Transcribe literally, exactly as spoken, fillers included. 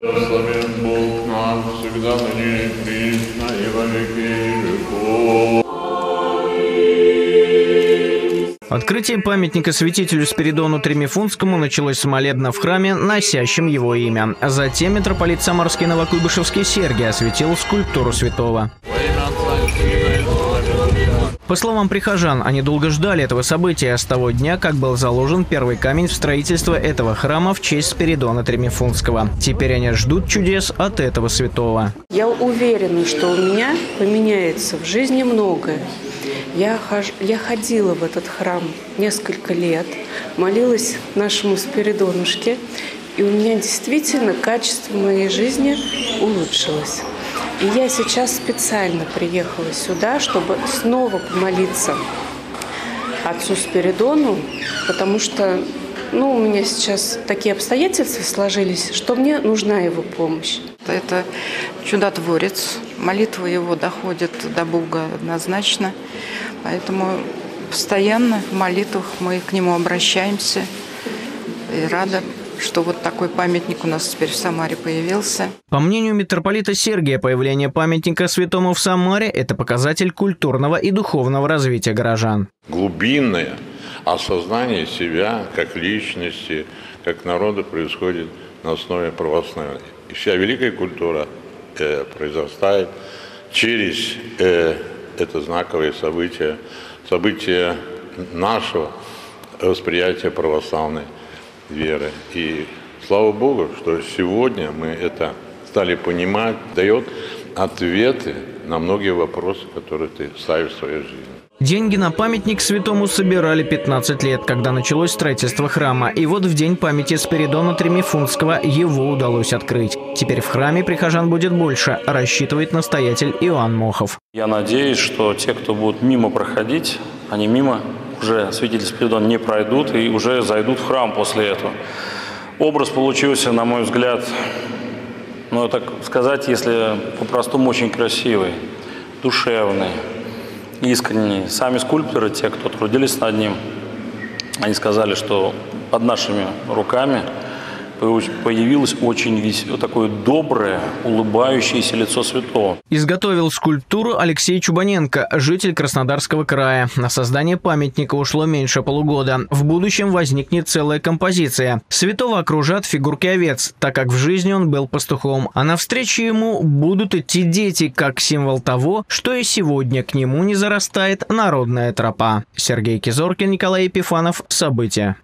Благословен Бог наш всегда, ныне и присно, и во веки веков. Открытие памятника святителю Спиридону Тримифунтскому началось с молебна в храме, носящем его имя. Затем митрополит Самарский и Новокуйбышевский Сергий осветил скульптуру святого. По словам прихожан, они долго ждали этого события с того дня, как был заложен первый камень в строительство этого храма в честь Спиридона Тримифунтского. Теперь они ждут чудес от этого святого. Я уверена, что у меня поменяется в жизни многое. Я, хож... Я ходила в этот храм несколько лет, молилась нашему Спиридонушке, и у меня действительно качество моей жизни улучшилось. И я сейчас специально приехала сюда, чтобы снова помолиться отцу Спиридону, потому что ну, у меня сейчас такие обстоятельства сложились, что мне нужна его помощь. Это чудотворец. Молитва его доходит до Бога однозначно. Поэтому постоянно в молитвах мы к нему обращаемся. И рада, что вот такой памятник у нас теперь в Самаре появился. По мнению митрополита Сергия, появление памятника святому в Самаре – это показатель культурного и духовного развития горожан. Глубинное осознание себя как личности, как народа происходит на основе православия. И вся великая культура э, произрастает через э, это знаковое событие, событие нашего восприятия православной веры. И слава Богу, что сегодня мы это стали понимать, дает ответы на многие вопросы, которые ты ставишь в своей жизни. Деньги на памятник святому собирали пятнадцать лет, когда началось строительство храма. И вот в день памяти Спиридона Тримифунтского его удалось открыть. Теперь в храме прихожан будет больше, рассчитывает настоятель Иоанн Мохов. Я надеюсь, что те, кто будут мимо проходить, они мимо уже святителя Спиридона не пройдут и уже зайдут в храм после этого. Образ получился, на мой взгляд, ну, так сказать, если по-простому, очень красивый, душевный. Искренне. Сами скульпторы, те, кто трудились над ним, они сказали, что под нашими руками появилось очень вес... такое доброе, улыбающееся лицо святого. Изготовил скульптуру Алексей Чубаненко, житель Краснодарского края. На создание памятника ушло меньше полугода. В будущем возникнет целая композиция. Святого окружат фигурки овец, так как в жизни он был пастухом. А навстречу ему будут идти дети, как символ того, что и сегодня к нему не зарастает народная тропа. Сергей Кизоркин, Николай Епифанов. События.